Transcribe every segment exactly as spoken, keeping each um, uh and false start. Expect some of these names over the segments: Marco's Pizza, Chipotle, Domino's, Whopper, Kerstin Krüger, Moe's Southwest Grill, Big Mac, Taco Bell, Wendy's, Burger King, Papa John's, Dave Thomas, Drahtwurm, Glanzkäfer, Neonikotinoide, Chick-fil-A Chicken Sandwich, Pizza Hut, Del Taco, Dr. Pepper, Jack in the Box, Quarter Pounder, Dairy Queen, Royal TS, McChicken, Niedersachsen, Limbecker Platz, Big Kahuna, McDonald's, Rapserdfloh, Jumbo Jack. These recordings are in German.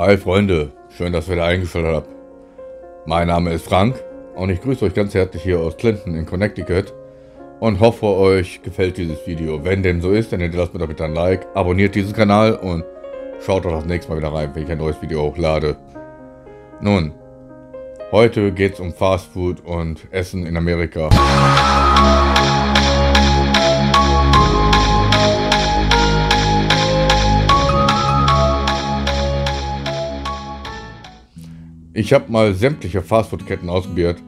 Hi Freunde, schön, dass ihr wieder eingeschaltet habt. Mein Name ist Frank und ich grüße euch ganz herzlich hier aus Clinton in Connecticut und hoffe, euch gefällt dieses Video. Wenn dem so ist, dann hinterlasst mir doch bitte ein Like, abonniert diesen Kanal und schaut doch das nächste Mal wieder rein, wenn ich ein neues Video hochlade. Nun, heute geht es um Fast Food und Essen in Amerika. Ich habe mal sämtliche Fastfood-Ketten ausprobiert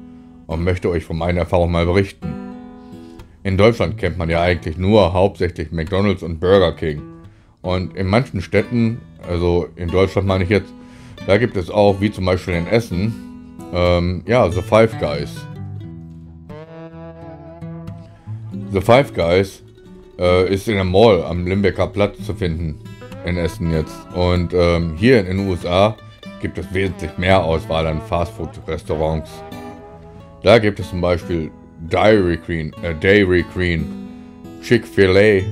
und möchte euch von meiner Erfahrung mal berichten. In Deutschland kennt man ja eigentlich nur hauptsächlich McDonald's und Burger King. Und in manchen Städten, also in Deutschland meine ich jetzt, da gibt es auch, wie zum Beispiel in Essen, ähm, ja, The Five Guys. The Five Guys äh, ist in der Mall am Limbecker Platz zu finden, in Essen jetzt. Und ähm, hier in den U S A gibt es wesentlich mehr Auswahl an Fastfood-Restaurants. Da gibt es zum Beispiel Dairy Queen, äh, Dairy Queen, Chick-fil-A, äh,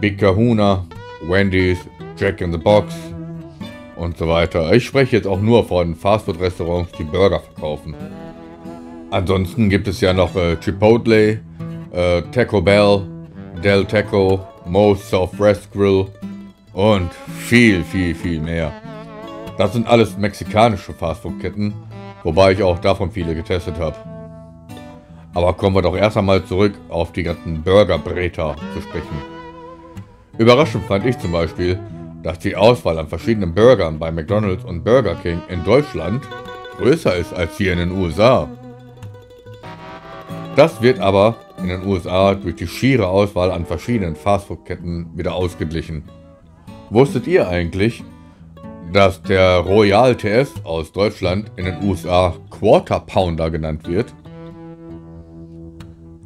Big Kahuna, Wendy's, Jack in the Box und so weiter. Ich spreche jetzt auch nur von Fastfood-Restaurants, die Burger verkaufen. Ansonsten gibt es ja noch äh, Chipotle, äh, Taco Bell, Del Taco, Moe's Southwest Grill und viel, viel, viel mehr. Das sind alles mexikanische Fastfood-Ketten, wobei ich auch davon viele getestet habe. Aber kommen wir doch erst einmal zurück auf die ganzen Burgerbretter zu sprechen. Überraschend fand ich zum Beispiel, dass die Auswahl an verschiedenen Burgern bei McDonald's und Burger King in Deutschland größer ist als hier in den U S A. Das wird aber in den U S A durch die schiere Auswahl an verschiedenen Fastfood-Ketten wieder ausgeglichen. Wusstet ihr eigentlich, dass der Royal T S aus Deutschland in den U S A Quarter Pounder genannt wird?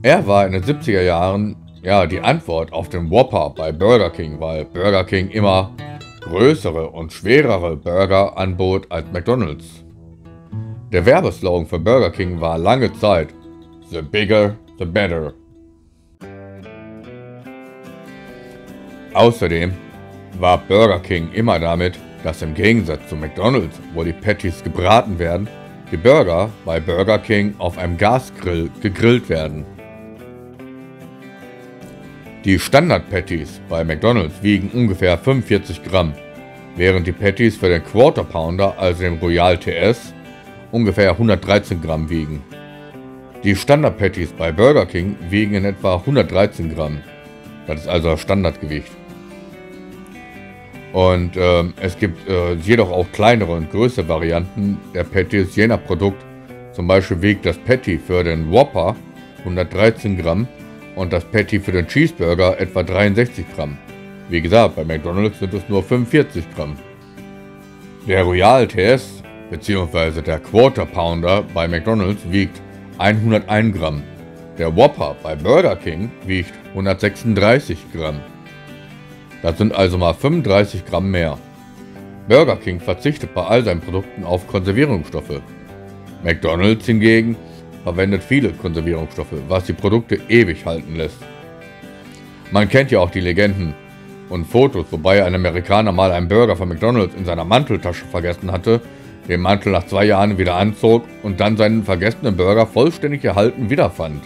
Er war in den siebziger Jahren ja die Antwort auf den Whopper bei Burger King, weil Burger King immer größere und schwerere Burger anbot als McDonald's. Der Werbeslogan für Burger King war lange Zeit The bigger, the better. Außerdem war Burger King immer damit, dass im Gegensatz zu McDonald's, wo die Patties gebraten werden, die Burger bei Burger King auf einem Gasgrill gegrillt werden. Die Standard-Patties bei McDonald's wiegen ungefähr fünfundvierzig Gramm, während die Patties für den Quarter Pounder, also den Royal T S, ungefähr hundertdreizehn Gramm wiegen. Die Standard-Patties bei Burger King wiegen in etwa hundertdreizehn Gramm, das ist also das Standardgewicht. Und äh, es gibt äh, jedoch auch kleinere und größere Varianten der Patties je nach Produkt. Zum Beispiel wiegt das Patty für den Whopper hundertdreizehn Gramm und das Patty für den Cheeseburger etwa dreiundsechzig Gramm. Wie gesagt, bei McDonald's sind es nur fünfundvierzig Gramm. Der Royal T S bzw. der Quarter Pounder bei McDonald's wiegt hundertein Gramm. Der Whopper bei Burger King wiegt hundertsechsunddreißig Gramm. Das sind also mal fünfunddreißig Gramm mehr. Burger King verzichtet bei all seinen Produkten auf Konservierungsstoffe. McDonald's hingegen verwendet viele Konservierungsstoffe, was die Produkte ewig halten lässt. Man kennt ja auch die Legenden und Fotos, wobei ein Amerikaner mal einen Burger von McDonald's in seiner Manteltasche vergessen hatte, den Mantel nach zwei Jahren wieder anzog und dann seinen vergessenen Burger vollständig erhalten wiederfand.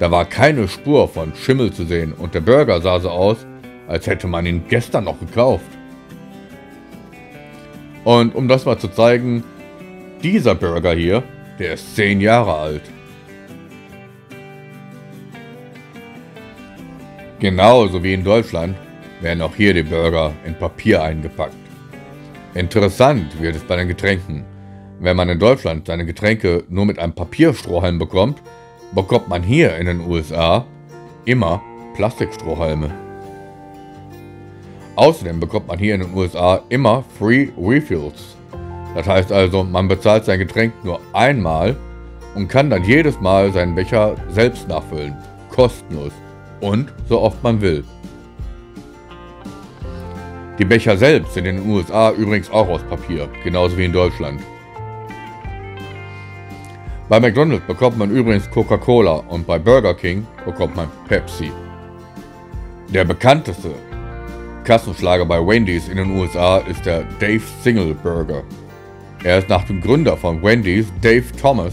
Da war keine Spur von Schimmel zu sehen und der Burger sah so aus, als hätte man ihn gestern noch gekauft. Und um das mal zu zeigen, dieser Burger hier, der ist zehn Jahre alt. Genauso wie in Deutschland werden auch hier die Burger in Papier eingepackt. Interessant wird es bei den Getränken. Wenn man in Deutschland seine Getränke nur mit einem Papierstrohhalm bekommt, bekommt man hier in den U S A immer Plastikstrohhalme. Außerdem bekommt man hier in den U S A immer Free Refills. Das heißt also, man bezahlt sein Getränk nur einmal und kann dann jedes Mal seinen Becher selbst nachfüllen. Kostenlos. Und so oft man will. Die Becher selbst sind in den U S A übrigens auch aus Papier, genauso wie in Deutschland. Bei McDonald's bekommt man übrigens Coca-Cola und bei Burger King bekommt man Pepsi. Der bekannteste Kassenschlager bei Wendy's in den U S A ist der Dave Single Burger. Er ist nach dem Gründer von Wendy's, Dave Thomas,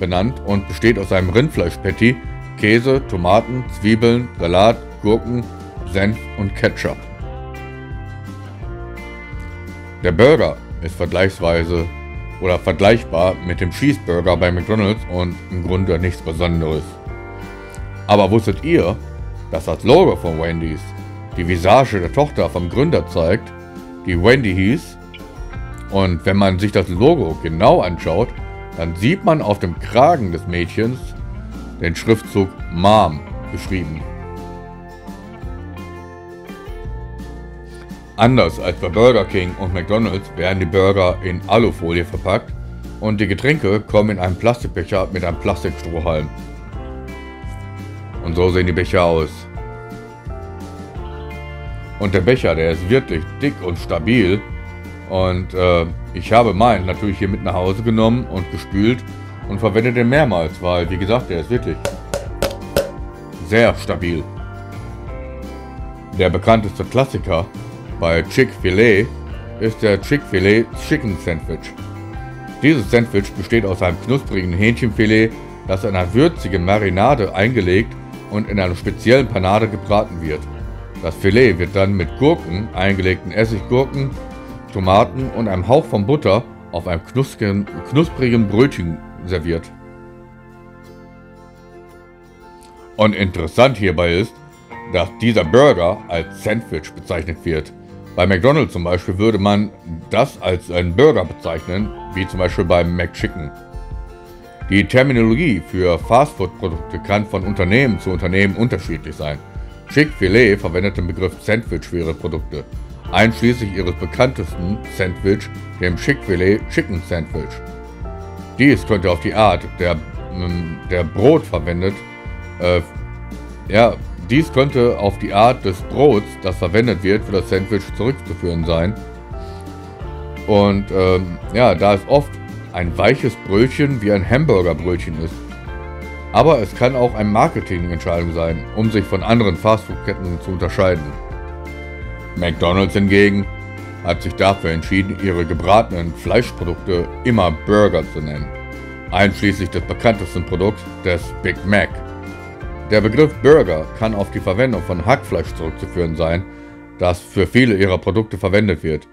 benannt und besteht aus einem Rindfleischpatty, Käse, Tomaten, Zwiebeln, Salat, Gurken, Senf und Ketchup. Der Burger ist vergleichsweise oder vergleichbar mit dem Cheeseburger bei McDonald's und im Grunde nichts Besonderes. Aber wusstet ihr, dass das Logo von Wendy's die Visage der Tochter vom Gründer zeigt, die Wendy hieß? Und wenn man sich das Logo genau anschaut, dann sieht man auf dem Kragen des Mädchens den Schriftzug Mom geschrieben. Anders als bei Burger King und McDonald's werden die Burger in Alufolie verpackt und die Getränke kommen in einen Plastikbecher mit einem Plastikstrohhalm. Und so sehen die Becher aus. Und der Becher, der ist wirklich dick und stabil. Und äh, ich habe meinen natürlich hier mit nach Hause genommen und gespült und verwende den mehrmals, weil wie gesagt, der ist wirklich sehr stabil. Der bekannteste Klassiker bei Chick-fil-A ist der Chick-fil-A Chicken Sandwich. Dieses Sandwich besteht aus einem knusprigen Hähnchenfilet, das in einer würzigen Marinade eingelegt und in einer speziellen Panade gebraten wird. Das Filet wird dann mit Gurken, eingelegten Essiggurken, Tomaten und einem Hauch von Butter auf einem knusprigen, knusprigen Brötchen serviert. Und interessant hierbei ist, dass dieser Burger als Sandwich bezeichnet wird. Bei McDonald's zum Beispiel würde man das als einen Burger bezeichnen, wie zum Beispiel beim McChicken. Die Terminologie für Fastfood-Produkte kann von Unternehmen zu Unternehmen unterschiedlich sein. Chick-fil-A verwendet den Begriff Sandwich für ihre Produkte, einschließlich ihres bekanntesten Sandwich, dem Chick-fil-A Chicken Sandwich. Dies könnte auf die Art der, der Brot verwendet, äh, ja, Dies könnte auf die Art des Brots, das verwendet wird, für das Sandwich zurückzuführen sein. Und ähm, ja, da es oft ein weiches Brötchen wie ein Hamburgerbrötchen ist. Aber es kann auch eine Marketingentscheidung sein, um sich von anderen Fastfood-Ketten zu unterscheiden. McDonald's hingegen hat sich dafür entschieden, ihre gebratenen Fleischprodukte immer Burger zu nennen. Einschließlich des bekanntesten Produkts, des Big Mac. Der Begriff Burger kann auf die Verwendung von Hackfleisch zurückzuführen sein, das für viele ihrer Produkte verwendet wird.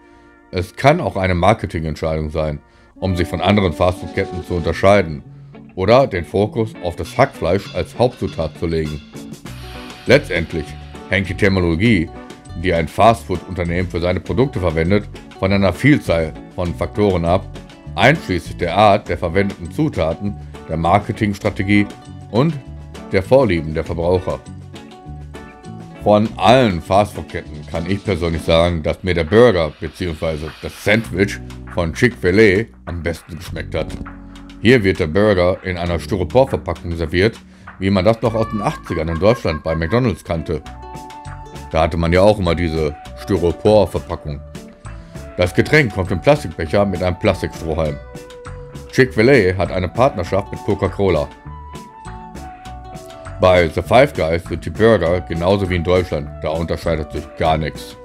Es kann auch eine Marketingentscheidung sein, um sich von anderen Fastfood-Ketten zu unterscheiden oder den Fokus auf das Hackfleisch als Hauptzutat zu legen. Letztendlich hängt die Terminologie, die ein Fastfood-Unternehmen für seine Produkte verwendet, von einer Vielzahl von Faktoren ab, einschließlich der Art der verwendeten Zutaten, der Marketingstrategie und der Vorlieben der Verbraucher. Von allen Fastfood-Ketten kann ich persönlich sagen, dass mir der Burger bzw. das Sandwich von Chick-fil-A am besten geschmeckt hat. Hier wird der Burger in einer Styroporverpackung serviert, wie man das noch aus den achtzigern in Deutschland bei McDonald's kannte. Da hatte man ja auch immer diese Styroporverpackung. Das Getränk kommt im Plastikbecher mit einem Plastikstrohhalm. Chick-fil-A hat eine Partnerschaft mit Coca-Cola. Bei The Five Guys sind die Burger genauso wie in Deutschland, da unterscheidet sich gar nichts.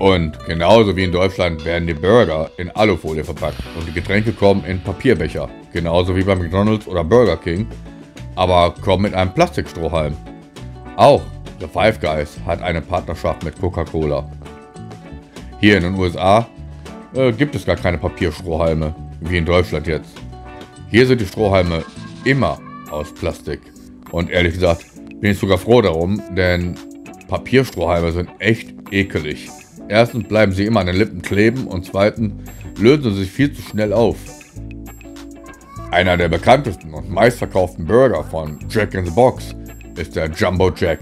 Und genauso wie in Deutschland werden die Burger in Alufolie verpackt und die Getränke kommen in Papierbecher, genauso wie bei McDonald's oder Burger King, aber kommen mit einem Plastikstrohhalm. Auch The Five Guys hat eine Partnerschaft mit Coca-Cola. Hier in den U S A äh, gibt es gar keine Papierstrohhalme, wie in Deutschland jetzt. Hier sind die Strohhalme immer aus Plastik und ehrlich gesagt bin ich sogar froh darum, denn Papierstrohhalme sind echt ekelig. Erstens bleiben sie immer an den Lippen kleben und zweitens lösen sie sich viel zu schnell auf. Einer der bekanntesten und meistverkauften Burger von Jack in the Box ist der Jumbo Jack.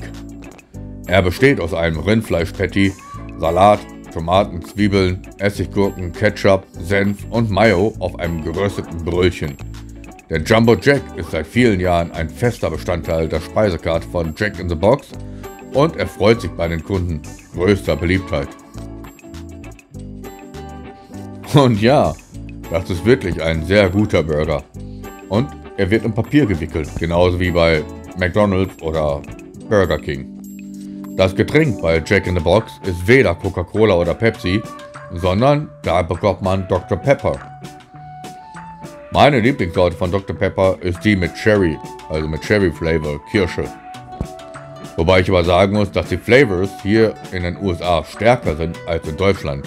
Er besteht aus einem Rindfleischpatty, Salat, Tomaten, Zwiebeln, Essiggurken, Ketchup, Senf und Mayo auf einem gerösteten Brötchen. Der Jumbo Jack ist seit vielen Jahren ein fester Bestandteil der Speisekarte von Jack in the Box und erfreut sich bei den Kunden größter Beliebtheit. Und ja, das ist wirklich ein sehr guter Burger. Und er wird in Papier gewickelt, genauso wie bei McDonald's oder Burger King. Das Getränk bei Jack in the Box ist weder Coca-Cola oder Pepsi, sondern da bekommt man Doktor Pepper. Meine Lieblingssorte von Doktor Pepper ist die mit Cherry, also mit Cherry Flavor, Kirsche. Wobei ich aber sagen muss, dass die Flavors hier in den U S A stärker sind als in Deutschland.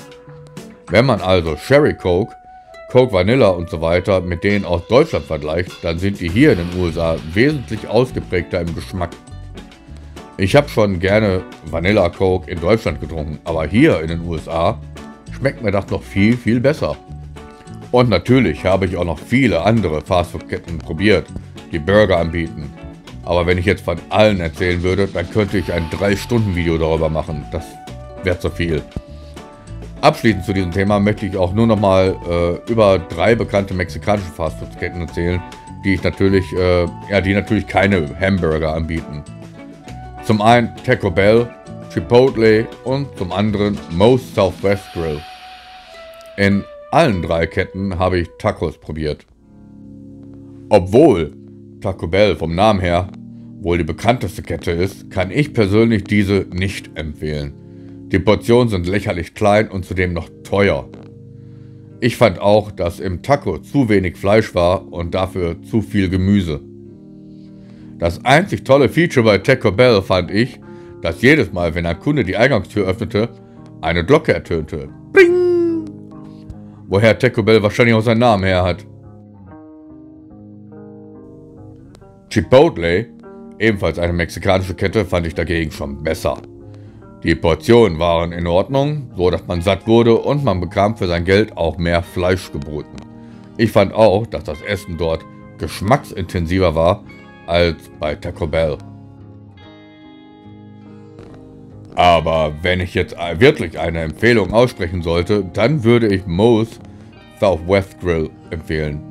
Wenn man also Cherry Coke, Coke Vanilla und so weiter mit denen aus Deutschland vergleicht, dann sind die hier in den U S A wesentlich ausgeprägter im Geschmack. Ich habe schon gerne Vanilla Coke in Deutschland getrunken, aber hier in den U S A schmeckt mir das noch viel, viel besser. Und natürlich habe ich auch noch viele andere Fastfood-Ketten probiert, die Burger anbieten. Aber wenn ich jetzt von allen erzählen würde, dann könnte ich ein drei Stunden Video darüber machen. Das wäre zu viel. Abschließend zu diesem Thema möchte ich auch nur nochmal äh, über drei bekannte mexikanische Fastfood-Ketten erzählen, die ich natürlich, äh, ja, die natürlich keine Hamburger anbieten. Zum einen Taco Bell, Chipotle und zum anderen Moe's Southwest Grill. In allen drei Ketten habe ich Tacos probiert. Obwohl Taco Bell vom Namen her wohl die bekannteste Kette ist, kann ich persönlich diese nicht empfehlen. Die Portionen sind lächerlich klein und zudem noch teuer. Ich fand auch, dass im Taco zu wenig Fleisch war und dafür zu viel Gemüse. Das einzig tolle Feature bei Taco Bell fand ich, dass jedes Mal, wenn ein Kunde die Eingangstür öffnete, eine Glocke ertönte. Bling! Woher Taco Bell wahrscheinlich auch seinen Namen her hat. Chipotle, ebenfalls eine mexikanische Kette, fand ich dagegen schon besser. Die Portionen waren in Ordnung, so dass man satt wurde und man bekam für sein Geld auch mehr Fleisch geboten. Ich fand auch, dass das Essen dort geschmacksintensiver war als bei Taco Bell. Aber wenn ich jetzt wirklich eine Empfehlung aussprechen sollte, dann würde ich Moe's Southwest Grill empfehlen.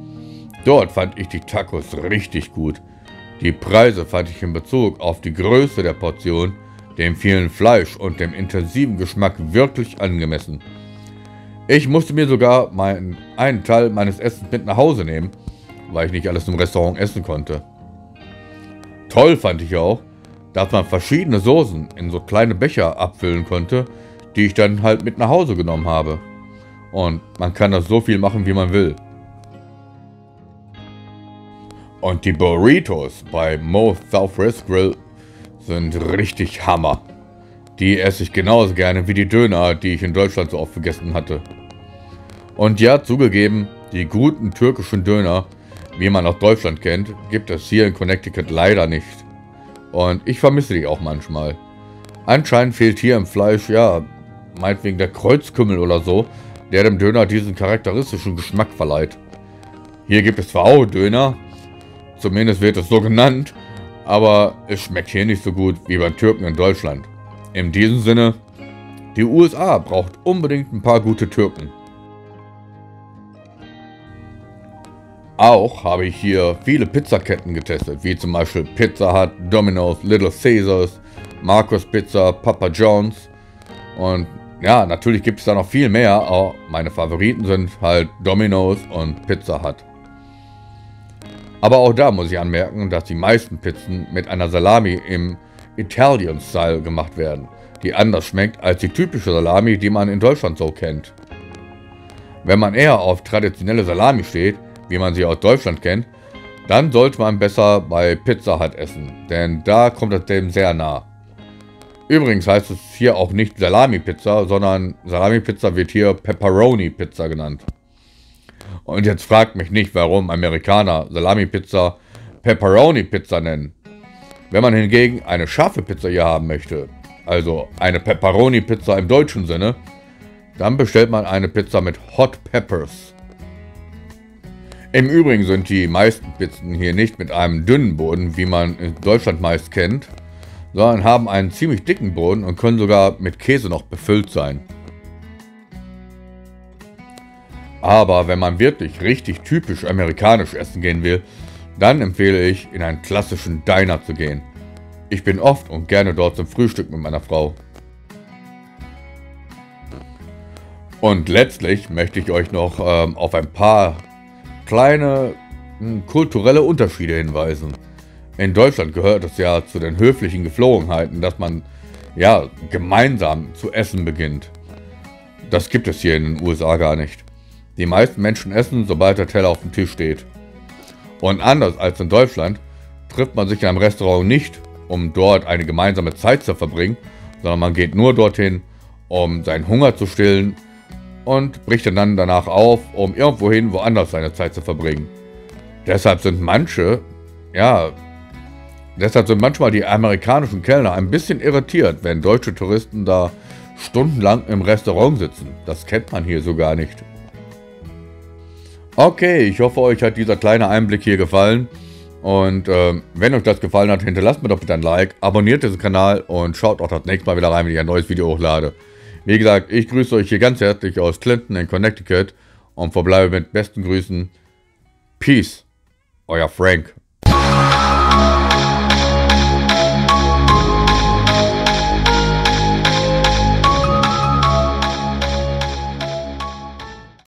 Dort fand ich die Tacos richtig gut. Die Preise fand ich in Bezug auf die Größe der Portion, dem vielen Fleisch und dem intensiven Geschmack wirklich angemessen. Ich musste mir sogar meinen, einen Teil meines Essens mit nach Hause nehmen, weil ich nicht alles im Restaurant essen konnte. Toll fand ich auch, dass man verschiedene Soßen in so kleine Becher abfüllen konnte, die ich dann halt mit nach Hause genommen habe. Und man kann das so viel machen, wie man will. Und die Burritos bei Moe's Southwest Grill sind richtig Hammer. Die esse ich genauso gerne wie die Döner, die ich in Deutschland so oft gegessen hatte. Und ja, zugegeben, die guten türkischen Döner, wie man aus Deutschland kennt, gibt es hier in Connecticut leider nicht. Und ich vermisse die auch manchmal. Anscheinend fehlt hier im Fleisch, ja, meinetwegen der Kreuzkümmel oder so, der dem Döner diesen charakteristischen Geschmack verleiht. Hier gibt es zwar auch Döner, zumindest wird es so genannt, aber es schmeckt hier nicht so gut wie bei Türken in Deutschland. In diesem Sinne, die U S A braucht unbedingt ein paar gute Türken. Auch habe ich hier viele Pizzaketten getestet, wie zum Beispiel Pizza Hut, Domino's, Little Caesars, Marco's Pizza, Papa John's. Und ja, natürlich gibt es da noch viel mehr, aber meine Favoriten sind halt Domino's und Pizza Hut. Aber auch da muss ich anmerken, dass die meisten Pizzen mit einer Salami im Italian-Style gemacht werden, die anders schmeckt als die typische Salami, die man in Deutschland so kennt. Wenn man eher auf traditionelle Salami steht, wie man sie aus Deutschland kennt, dann sollte man besser bei Pizza Hut essen, denn da kommt es dem sehr nah. Übrigens heißt es hier auch nicht Salami-Pizza, sondern Salami-Pizza wird hier Pepperoni-Pizza genannt. Und jetzt fragt mich nicht, warum Amerikaner Salami-Pizza Pepperoni-Pizza nennen. Wenn man hingegen eine scharfe Pizza hier haben möchte, also eine Pepperoni-Pizza im deutschen Sinne, dann bestellt man eine Pizza mit Hot Peppers. Im Übrigen sind die meisten Pizzen hier nicht mit einem dünnen Boden, wie man in Deutschland meist kennt, sondern haben einen ziemlich dicken Boden und können sogar mit Käse noch befüllt sein. Aber wenn man wirklich richtig typisch amerikanisch essen gehen will, dann empfehle ich, in einen klassischen Diner zu gehen. Ich bin oft und gerne dort zum Frühstück mit meiner Frau. Und letztlich möchte ich euch noch ähm, auf ein paar kleine mh, kulturelle Unterschiede hinweisen. In Deutschland gehört es ja zu den höflichen Gepflogenheiten, dass man ja, gemeinsam zu essen beginnt. Das gibt es hier in den U S A gar nicht. Die meisten Menschen essen, sobald der Teller auf dem Tisch steht. Und anders als in Deutschland trifft man sich in einem Restaurant nicht, um dort eine gemeinsame Zeit zu verbringen, sondern man geht nur dorthin, um seinen Hunger zu stillen und bricht dann danach auf, um irgendwohin woanders seine Zeit zu verbringen. Deshalb sind manche, ja, deshalb sind manchmal die amerikanischen Kellner ein bisschen irritiert, wenn deutsche Touristen da stundenlang im Restaurant sitzen. Das kennt man hier so gar nicht. Okay, ich hoffe, euch hat dieser kleine Einblick hier gefallen. Und äh, wenn euch das gefallen hat, hinterlasst mir doch bitte ein Like, abonniert diesen Kanal und schaut auch das nächste Mal wieder rein, wenn ich ein neues Video hochlade. Wie gesagt, ich grüße euch hier ganz herzlich aus Clinton in Connecticut und verbleibe mit besten Grüßen. Peace, euer Frank.